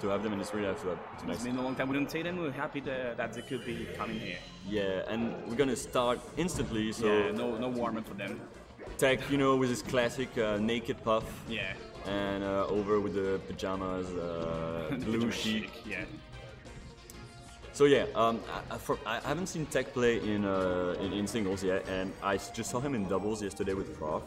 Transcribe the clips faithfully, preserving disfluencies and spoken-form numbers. to have them, and it's really nice to have it's nice. It's been a long time we don't see them. We're happy to, that they could be coming here. Yeah, and we're gonna start instantly, so... Yeah, no, no warm-up for them. Tekk, you know, with his classic uh, naked Puff. Yeah. And uh, over with the pajamas, uh, blue Sheik. Yeah. So yeah, um, I, I, for, I haven't seen Tekk play in, uh, in in singles yet, and I just saw him in doubles yesterday with Prof,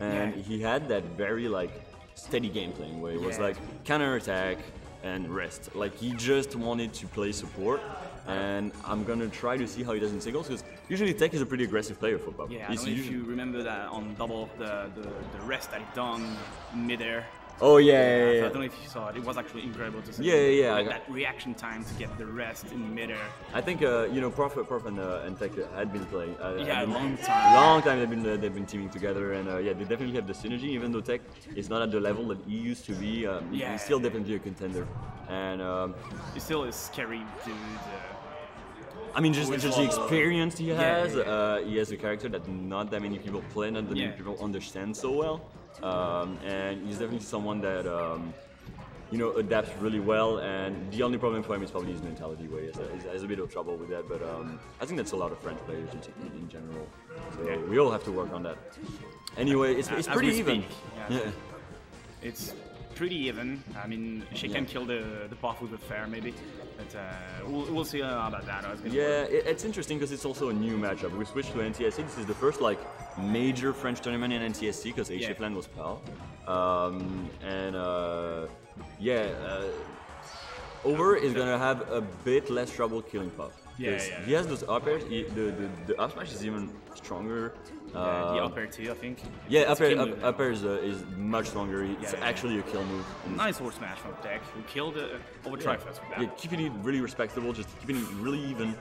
and yeah. he had that very like steady game playing where it was yeah. like counter attack and rest. Like he just wanted to play support, and I'm gonna try to see how he does in singles because usually Tekk is a pretty aggressive player for Puff. Yeah, I don't know if you remember that on double the the, the rest that he done midair. Oh yeah, yeah, yeah. So I don't know if you saw it. It was actually incredible to see. Yeah, yeah, yeah. Like that reaction time to get the rest in midair. I think uh, you know, Prof, Prof and, uh, and Tekk had been playing. Uh, yeah, a long time. Long time they've been uh, they've been teaming together, and uh, yeah, they definitely have the synergy. Even though Tekk is not at the level that he used to be, um, yeah. he's still definitely a contender, and um, he still is scary dude. Uh, I mean, just, just the experience he has. Yeah, yeah. Uh, he has a character that not that many people play, not that yeah. many people understand so well. Um, and he's definitely someone that um, you know adapts really well. And the only problem for him is probably his mentality. Where he has a bit of trouble with that, but um, I think that's a lot of French players in, in general. So yeah. we all have to work on that. Anyway, it's, it's pretty even. Yeah. Yeah. It's pretty even. I mean, she yeah. can kill the the Puff with a fair maybe. But, uh, we'll, we'll see about that. Yeah, it, it's interesting because it's also a new matchup. We switched to N T S C. This is the first like major French tournament in N T S C because HFLand yeah. was P A L. Um, and uh, yeah, uh, Over is gonna have a bit less trouble killing Puff. Yeah, yeah. He has those up airs. The, the, the up smash is even stronger. Yeah, the up air too, I think. Yeah, up air, up, up air is, uh, is much stronger. It's yeah, yeah, actually yeah. a kill move. Nice horse smash from Tekk, who killed uh, Overtriforce with that. Yeah, keeping it really respectable, just keeping it really even.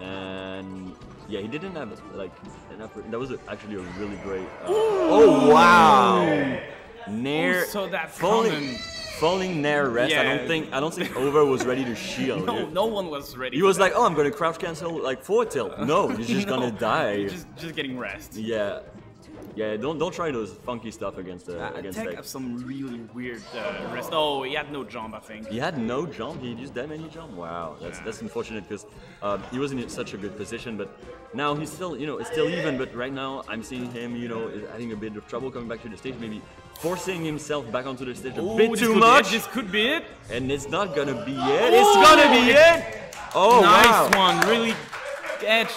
And yeah, he didn't have like an upper. That was actually a really great. Uh, oh wow! Nair. Oh, so that falling, common. falling Nair rest. Yeah. I don't think I don't think Over was ready to shield. No, dude. no one was ready. He was that. like, oh, I'm gonna crouch cancel like forward tilt. No, he's just no, gonna die. Just, just getting rest. Yeah. Yeah, don't don't try those funky stuff against uh, uh, against Tekk. Have some really weird uh, rest. Oh, he had no jump, I think. He had no jump. He used that many jump. Wow, that's yeah. that's unfortunate because um, he wasn't in such a good position. But now he's still, you know, it's still even. But right now I'm seeing him, you know, is having a bit of trouble coming back to the stage. Maybe forcing himself back onto the stage a oh, bit too much. This could be it. And it's not gonna be it. Oh, it's gonna be it. Oh, nice wow. one. Really edge.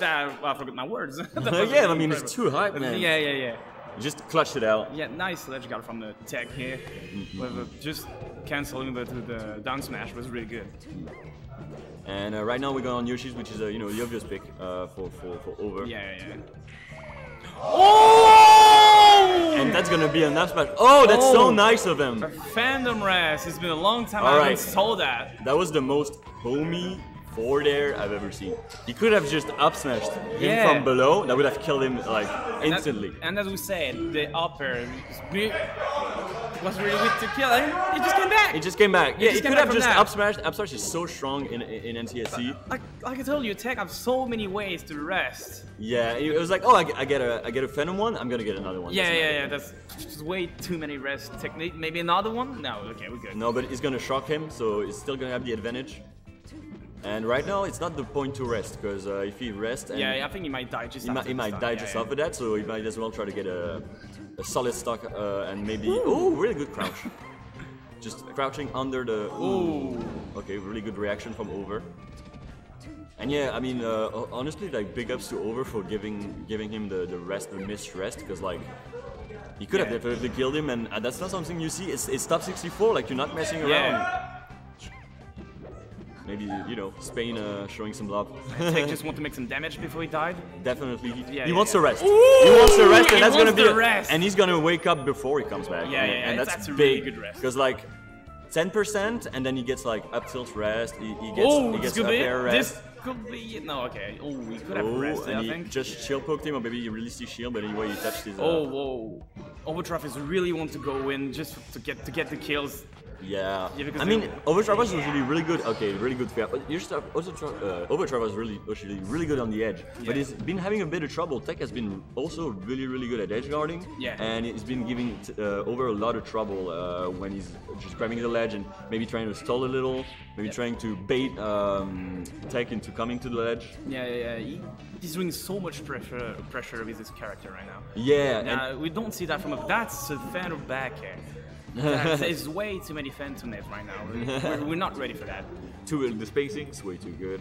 Uh, well, I forgot my words. yeah, really I mean, it's too hype, man. Yeah, yeah, yeah. Just clutched it out. Yeah, nice ledge guard from the Tekk here. Mm-hmm. Just canceling the, the down smash was really good. And uh, right now we're going on Yoshi's, which is uh, you know the obvious pick uh, for, for for Over. Yeah, yeah. Oh! And that's gonna be an up smash. Oh, that's oh, so nice of him. Phantom rest. It's been a long time. All I right. saw that. That was the most homey forward air I've ever seen. He could have just up smashed him yeah. from below. That would have killed him like instantly. And, that, and as we said, the up air was really weak to kill. It just came back. It just came back. Yeah, he could have just up smashed. Up smash is so strong in in, in N T S C. But, like, like I told you, Tekk have so many ways to rest. Yeah, it was like, oh, I, I get a I get a Phantom one. I'm gonna get another one. Yeah, that's yeah, yeah. One. That's just way too many rest technique. Maybe another one. No, okay, we're good. No, but it's gonna shock him, so it's still gonna have the advantage. And right now, it's not the point to rest, because uh, if he rests... And yeah, I think he might die just after that. He might die just after that, so he might as well try to get a, a solid stock uh, and maybe... Oh, really good crouch. Just crouching under the... Ooh. Okay, really good reaction from Over. And yeah, I mean, uh, honestly, like, big ups to Over for giving giving him the, the rest, the missed rest, because like... He could yeah. have definitely killed him, and that's not something you see. It's, it's top sixty-four, like, you're not messing around. Yeah. Maybe, you know, Spain uh, showing some love. Tekk just want to make some damage before he died. Definitely. He, yeah, he wants yeah. to rest. Ooh, he wants to rest, and that's going to be... Rest. And he's going to wake up before he comes back. Yeah, yeah, yeah. And that's, that's a big, really good rest. Because, like, ten percent, and then he gets, like, up tilt rest. He, he gets, oh, he gets up air rest. This could be... No, okay. Oh, he could have oh, rested, and I he think. just shield poked him, or maybe he released his shield, but anyway, he touched his... Uh, oh, whoa. Overtriforce really wants to go in just to get to get the kills. Yeah. yeah I mean, Overtriforce yeah. was really, really good. Okay, really good. Fair. But your stuff also uh, Overtriforce was really, actually really good on the edge. Yeah. But he's been having a bit of trouble. Tekk has been also really, really good at edge guarding. Yeah. And he's been giving uh, Over a lot of trouble uh, when he's just grabbing the ledge and maybe trying to stall a little, maybe yeah. trying to bait um, Tekk into coming to the ledge. Yeah, yeah, yeah. He, he's doing so much pressure, pressure with his character right now. Yeah. Now, and we don't see that from a. That's a fan of back air. There's way too many Phantoms right now. We're, we're, we're not ready for that. Too, uh, the spacing's way too good.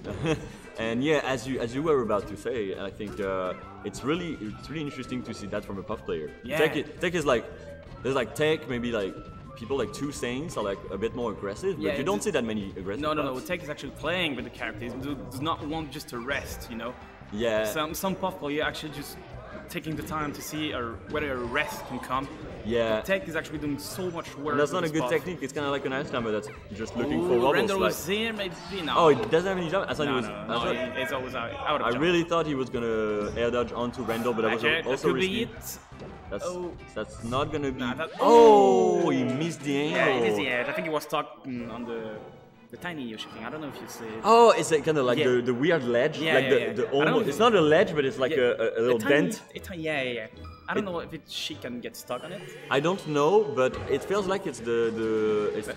And yeah, as you as you were about to say, I think uh, it's really it's really interesting to see that from a Puff player. Yeah. Tekk, Tekk is like there's like Tekk maybe like. People like two Saints are like a bit more aggressive, but yeah, you don't see that many aggressive. No, no, no. Tekk is actually playing with the characters. He does not want just to rest, you know. Yeah. Some some Puff player actually just taking the time to see or whether a rest can come. Yeah. Tekk is actually doing so much work. And that's not a good Puff technique. It's kind of like an ice climber that's just looking Ooh, for wobbles. Randall like. was there, maybe no. Oh, it doesn't have any jump. I thought no, he was. No, no, I thought, it's always out, out of I jump. really thought he was gonna air dodge onto Randall, but I was okay, also risky. That's, oh. that's not gonna be. Nah, that, oh, oh, he missed the angle. Yeah, he missed the edge. I think he was stuck mm, on the the tiny Yoshi thing. I don't know if you see it. Oh, it's like kind of like yeah. the, the weird ledge. Yeah, like yeah, the, yeah. the almost. It's not a ledge, but it's like yeah, a, a little a tiny, dent. A tiny, yeah, yeah, yeah. I don't it, know if it, she can get stuck on it. I don't know, but it feels like it's the the. It's,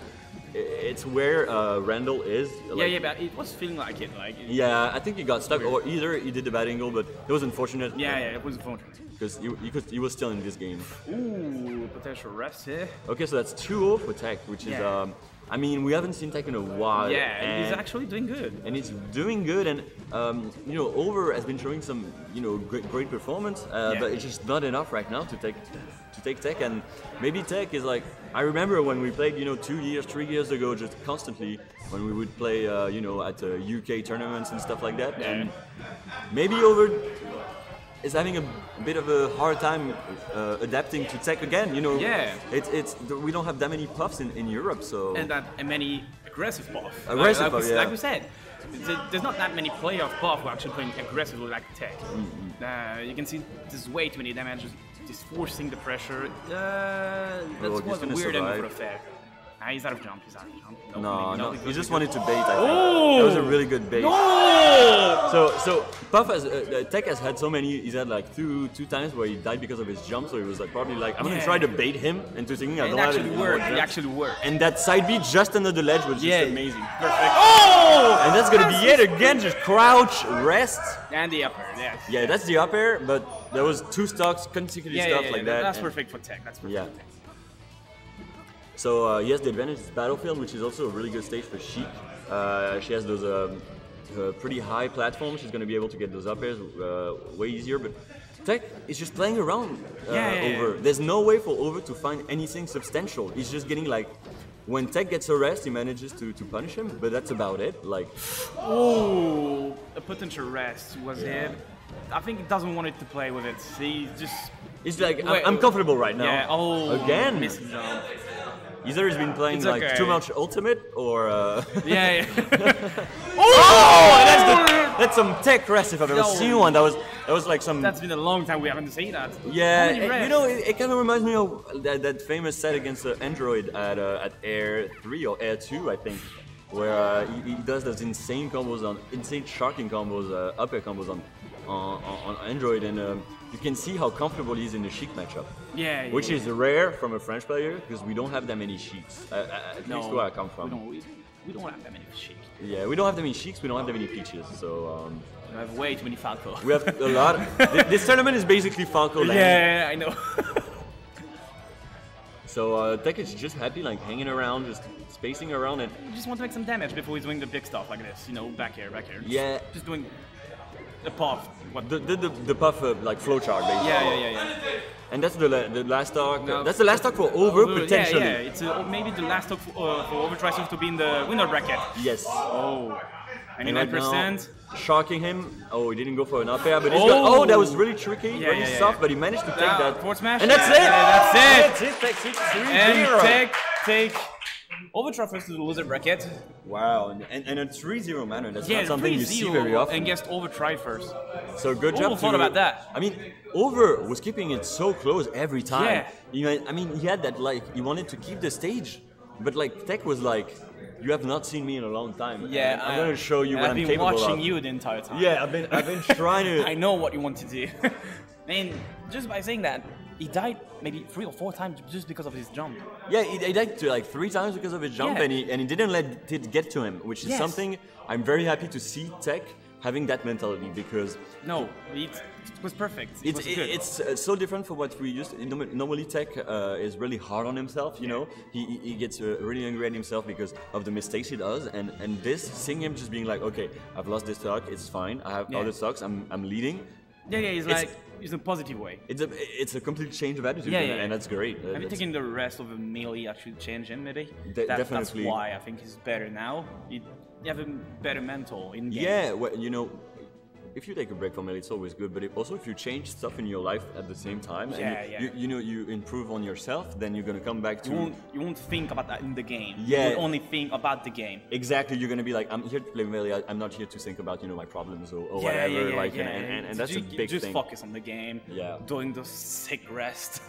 It's where uh, Randall is. Like, yeah, yeah, but it was feeling like it. Like it, yeah, I think he got stuck, weird. or either he did the bad angle, but it was unfortunate. Yeah, yeah, it was unfortunate. Because he, he, he was still in this game. Ooh, potential rest here. Okay, so that's two zero for Tekk, which yeah. is, um, I mean, we haven't seen Tekk in a while. Yeah, and he's actually doing good. And he's doing good, and um, you know, Over has been showing some, you know, great, great performance, uh, yeah. but it's just not enough right now to Tekk. To take Tekk, and maybe Tekk is like, I remember when we played, you know, two years, three years ago, just constantly, when we would play, uh, you know, at uh, U K tournaments and stuff like that, yeah. and maybe Over is having a bit of a hard time uh, adapting to Tekk again, you know. Yeah. It's, it's, we don't have that many Puffs in, in Europe, so. And that and many aggressive Puffs. Aggressive like, like, Puff, yeah. Like we said, there's not that many playoff Puffs who are actually playing aggressively like Tekk. Mm-hmm. uh, you can see there's way too many damages. Just forcing the pressure. Uh, that oh, was a weird angle affair. Nah, he's out of jump. He's out of jump. No, no, no, no he just wanted to bait. I think oh! that was a really good bait. No! So, so Puff has, uh, Tekk has had so many. He's had like two, two times where he died because of his jump. So he was like probably like, I'm yeah. gonna try to bait him into thinking I don't have to work. It actually worked. And that side B just under the ledge was yeah. just amazing. Perfect. Oh! And that's gonna that's be it again. Just crouch, rest. And the upper. Yeah. Yeah, that's the upper, but. There was two stocks, consecutive yeah, stocks yeah, yeah, like that. That's perfect for Tekk. That's perfect yeah. for Tekk. So uh, yes, the advantage is Battlefield, which is also a really good stage for Sheik. Uh, she has those um, uh, pretty high platforms. She's going to be able to get those up airs uh, way easier. But Tekk is just playing around uh, yeah, yeah, yeah. Over. There's no way for Over to find anything substantial. He's just getting like. When Tekk gets a rest, he manages to, to punish him, but that's about it. Like, oh, a potential rest was yeah. it. I think he doesn't want it to play with it. He's just. He's like, wait, I'm, I'm comfortable right now. Yeah, oh, again. Misses out. Either he's been playing okay. like too much ultimate or. Uh... Yeah, yeah. oh, oh that's, the, that's some Tekk rest if I've ever no. seen one. That was that was like some. That's been a long time we haven't seen that. Yeah, it, you know, it, it kind of reminds me of that, that famous set against uh, Android at uh, at Air three or Air two, I think. Where uh, he, he does those insane combos on insane sharking combos, uh, up air combos on, on on Android, and um, you can see how comfortable he is in the Sheik matchup. Yeah, yeah which yeah. is rare from a French player because we don't have that many Sheiks. Uh, at no, least where I come from. We don't, we, we don't have that many Sheiks. Yeah, we don't have that many Sheiks. We don't have that many Peaches. So. Um, We have way too many Falco. We have a lot. Of, this tournament is basically Falco land. Yeah, I know. So uh, Tekk is just happy, like hanging around, just spacing around, and you just want to make some damage before he's doing the big stuff like this, you know, back here, back here. Yeah. Just, just doing the puff. What the the the, the puff uh, like flowchart basically. Yeah, yeah, yeah, yeah. And that's the la the last stock. No. That's the last stock for Over uh, potentially. Yeah, yeah. It's uh, maybe the last stock for, uh, for Overtriforce to be in the winner bracket. Yes. Oh. ninety-nine percent. Right now, shocking him. Oh, he didn't go for an up air, but he's oh. got, oh, that was really tricky, yeah, really yeah, yeah, soft, yeah. but he managed to take uh, that. Forward smash. And that's it! Yeah, that's it! That's it. And Tekk, Tekk Overtriforce to the loser bracket. Wow, and, and, and a three zero manner, that's yeah, not something you see very often. And guessed Overtriforce. So good job. I thought about that. I mean, Over was keeping it so close every time. Yeah. You know, I mean, he had that, like, he wanted to keep the stage. But like Tekk was like, you have not seen me in a long time. Yeah, I'm, I'm gonna show you what I'm capable of. I've been watching you the entire time. Yeah, I've been I've been trying to. I know what you want to do. I mean, just by saying that, he died maybe three or four times just because of his jump. Yeah, he, he died to like three times because of his jump, yeah. and he and he didn't let it get to him, which is yes. something I'm very happy to see Tekk having that mentality, because no, it, it was perfect. It, it was it, good. It's uh, so different from what we used. Normally, Tekk uh, is really hard on himself. You yeah. know, he he gets uh, really angry at himself because of the mistakes he does, and and this, seeing him just being like, okay, I've lost this stock, it's fine. I have yeah. other stocks. I'm I'm leading. Yeah, yeah, he's like, it's a positive way. It's a, it's a complete change of attitude, yeah, yeah, yeah. and that's great. Uh, I mean, taking the rest of the melee actually changed him, maybe. De that, definitely. That's why I think he's better now. You have a better mental in games. Yeah, well, you know, if you take a break from melee, it's always good, but if, also if you change stuff in your life at the same time, yeah, and you, yeah. you, you know, you improve on yourself, then you're going to come back to... You won't, you won't think about that in the game. Yeah. You only think about the game. Exactly. You're going to be like, I'm here to play melee, I'm not here to think about, you know, my problems or, or yeah, whatever. Yeah, like, yeah, and, yeah. And, and, and that's you, a big just thing. Just focus on the game, yeah. doing the sick rest.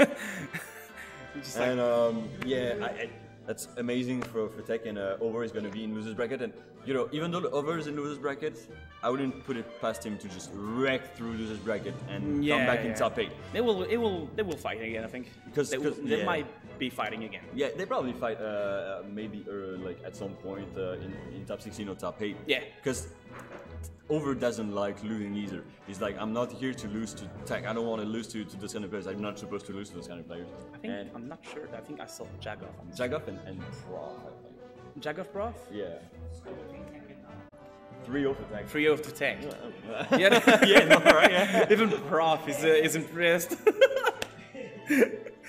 Just like, and um, yeah, I, I, that's amazing for, for Tekk, and uh, Over is going to be in loser's bracket, and you know, even though Over is in loser's bracket, I wouldn't put it past him to just wreck through loser's bracket and yeah, come back yeah. in top eight. They will, it will, they will fight again, I think. Because they, will, they yeah. might be fighting again. Yeah, they probably fight uh, maybe uh, like at some point uh, in, in top sixteen or top eight. Yeah, because Over doesn't like losing either. He's like, I'm not here to lose to Tekk. I don't want to lose to, to those kind of players. I'm not supposed to lose to those kind of players. I think, and I'm not sure. I think I saw Jagoff. Jagoff and, and Prof, I think. Jagoff Prof? Yeah. three oh for Tekk. three oh for Tekk. Yeah, no, right? Yeah. Even Prof is, uh, is impressed.